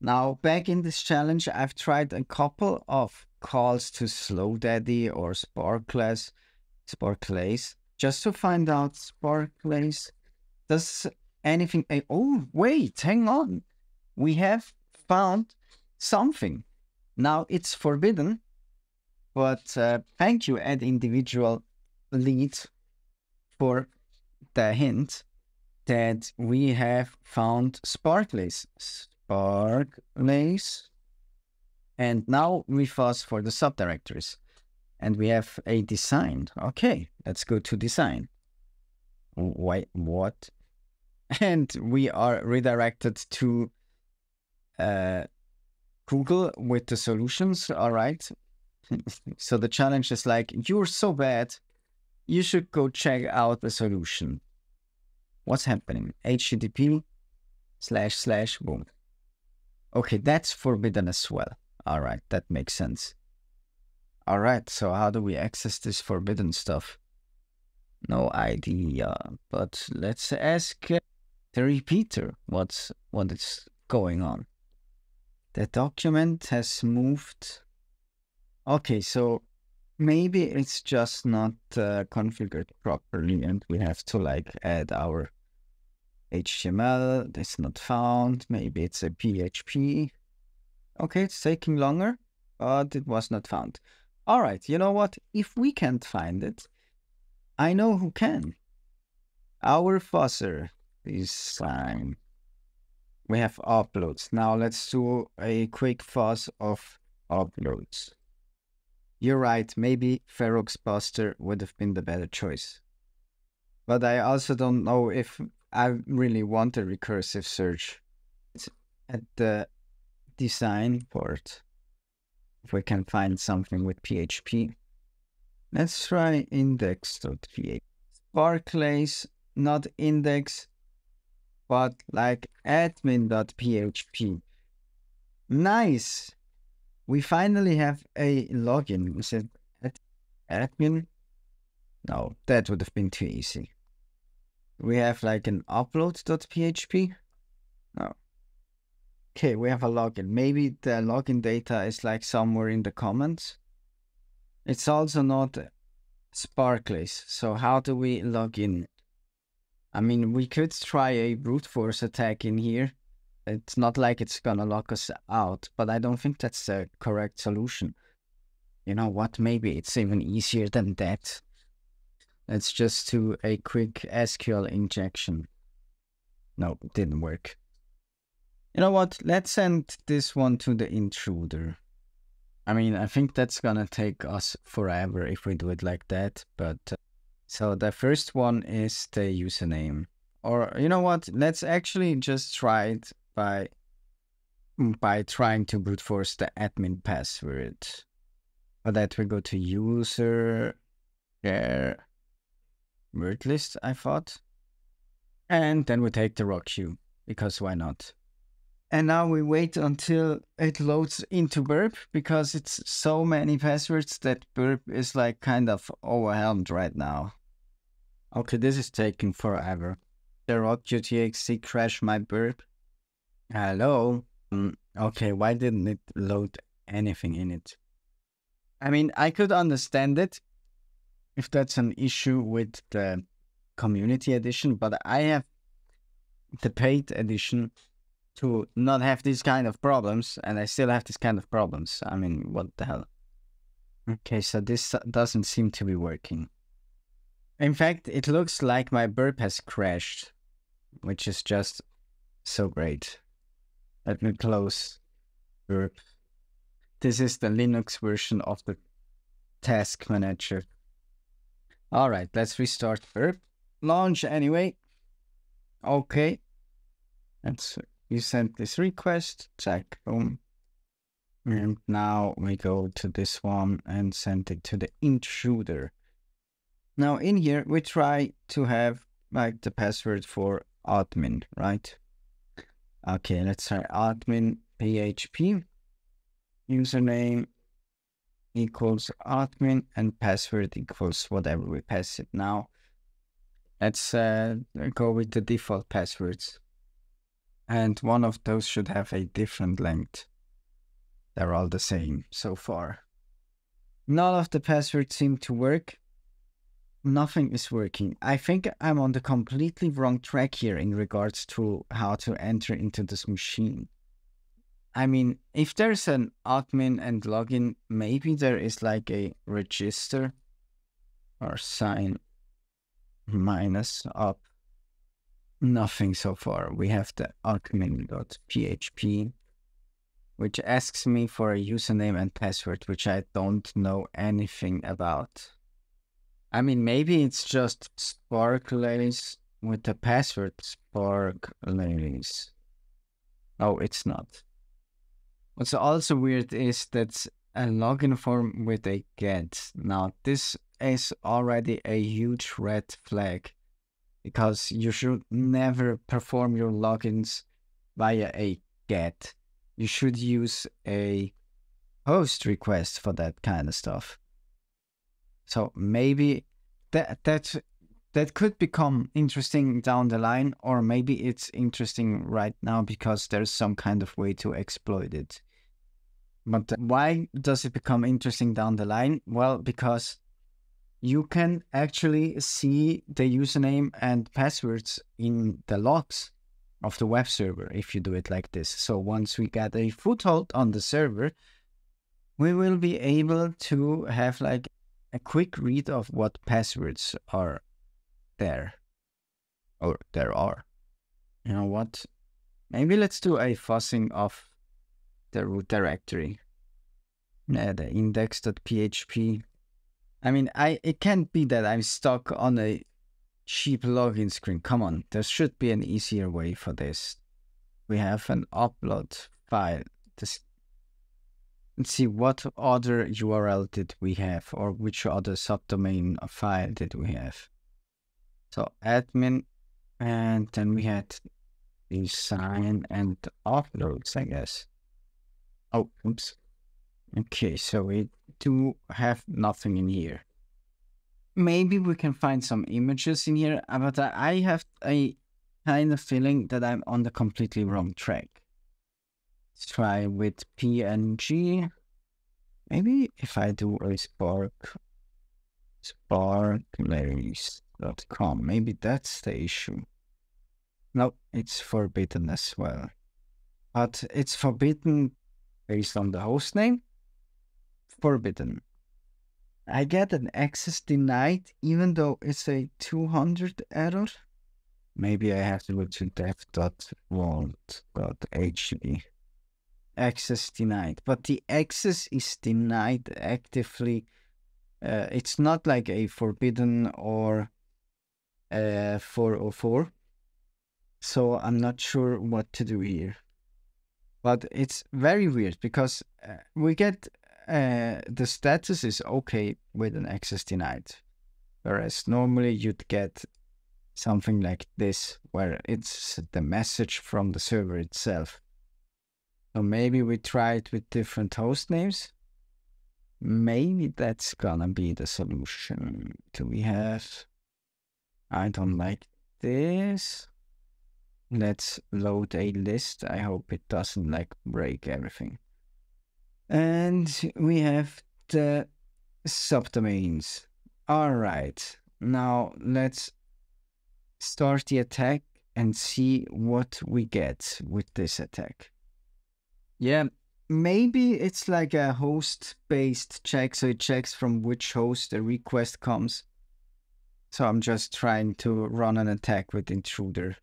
Now, back in this challenge, I've tried a couple of calls to Slow Daddy or Sparklace, just to find out Sparklace does anything. Oh, wait, hang on. We have found something. Now it's forbidden, but thank you, Add Individual Lead, for the hint that we have found Sparklace. And now we fast for the subdirectories. And we have a design. Okay, let's go to design. Wait, what? And we are redirected to Google with the solutions. All right. So the challenge is like, you're so bad, you should go check out the solution. What's happening? http://boom. Okay, that's forbidden as well. All right, that makes sense. All right, so how do we access this forbidden stuff? No idea, but let's ask the repeater what is going on. The document has moved. Okay, so maybe it's just not configured properly and we have to like add our HTML. That's not found. Maybe it's a PHP. Okay, it's taking longer, but it was not found. All right, you know what? If we can't find it, I know who can. Our fuzzer design. We have uploads. Now let's do a quick fuzz of uploads. You're right, maybe Ferox Buster would have been the better choice. But I also don't know if I really want a recursive search. It's at the design port. If we can find something with PHP. Let's try index.php. Sparklace, not index, but like admin.php. Nice! We finally have a login. Is it admin? No, that would have been too easy. We have like an upload.php. No. Okay, we have a login. Maybe the login data is like somewhere in the comments. It's also not Sparklace. So how do we log in? I mean, we could try a brute force attack in here. It's not like it's gonna lock us out, but I don't think that's the correct solution. You know what? Maybe it's even easier than that. Let's just do a quick SQL injection. No, it didn't work. You know what? Let's send this one to the intruder. I mean, I think that's gonna take us forever if we do it like that, but... So the first one is the username. Or, you know what? Let's actually just try it by trying to brute force the admin password. For that, we go to user, share, word list, I thought. And then we take the rockyou, because why not? And now we wait until it loads into Burp, because it's so many passwords that Burp is like kind of overwhelmed right now. Okay, this is taking forever. The rockyou.txt crashed my Burp. Hello? Okay, why didn't it load anything in it? I mean, I could understand it if that's an issue with the community edition, but I have the paid edition to not have these kind of problems, and I still have these kind of problems. I mean, what the hell? Okay, so this doesn't seem to be working. In fact, it looks like my Burp has crashed, which is just so great. Let me close Burp. This is the Linux version of the task manager. All right, let's restart Burp. Launch anyway. Okay. That's it. You sent this request, check, boom. And now we go to this one and send it to the intruder. Now in here, we try to have like the password for admin, right? Okay, let's try admin PHP, username equals admin and password equals whatever we pass it now. Let's go with the default passwords. and one of those should have a different length. They're all the same so far. None of the passwords seem to work. Nothing is working. I think I'm on the completely wrong track here in regards to how to enter into this machine. I mean, if there's an admin and login, maybe there is like a register or sign minus up. Nothing so far. We have the admin.php, which asks me for a username and password, which I don't know anything about. I mean, maybe it's just SpargelPlatz with the password SpargelPlatz. Oh, it's not. What's also weird is that's a login form with a get. Now, this is already a huge red flag because you should never perform your logins via a get. You should use a host request for that kind of stuff. So maybe that could become interesting down the line, or maybe it's interesting right now because there's some kind of way to exploit it. But why does it become interesting down the line? Well, because you can actually see the username and passwords in the logs of the web server if you do it like this. So once we get a foothold on the server, we will be able to have like a quick read of what passwords are there, or there are. You know what? Maybe let's do a fuzzing of the root directory. Yeah, the index.php. I mean, it can't be that I'm stuck on a cheap login screen. Come on, there should be an easier way for this. We have an upload file. Let's see, what other URL did we have, or which other subdomain file did we have? So admin, and then we had the sign and uploads, I guess. Oh, oops. Okay, so we do have nothing in here. Maybe we can find some images in here, but I have a kind of feeling that I'm on the completely wrong track. Let's try with PNG. Maybe if I do a spargelplatz.com, maybe that's the issue. No, it's forbidden as well. But it's forbidden based on the host name. Forbidden. I get an access denied even though it's a 200 error. Maybe I have to go to dev.vault.hd. Access denied, but the access is denied actively. It's not like a forbidden or 404, so I'm not sure what to do here. But it's very weird because we get the status is okay with an access denied, whereas normally you'd get something like this where it's the message from the server itself. So maybe we try it with different host names. Maybe that's gonna be the solution. Do we have? I don't like this. Let's load a list. I hope it doesn't like break everything. And we have the subdomains. All right, now let's start the attack and see what we get with this attack. Yeah, maybe it's like a host-based check, so it checks from which host the request comes. So I'm just trying to run an attack with intruder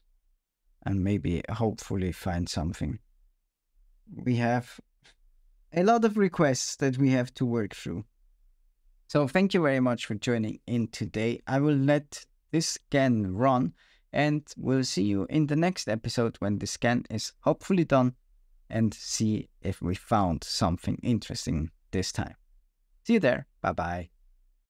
and maybe hopefully find something. We have a lot of requests that we have to work through. So thank you very much for joining in today. I will let this scan run and we'll see you in the next episode when the scan is hopefully done, and see if we found something interesting this time. See you there. Bye-bye.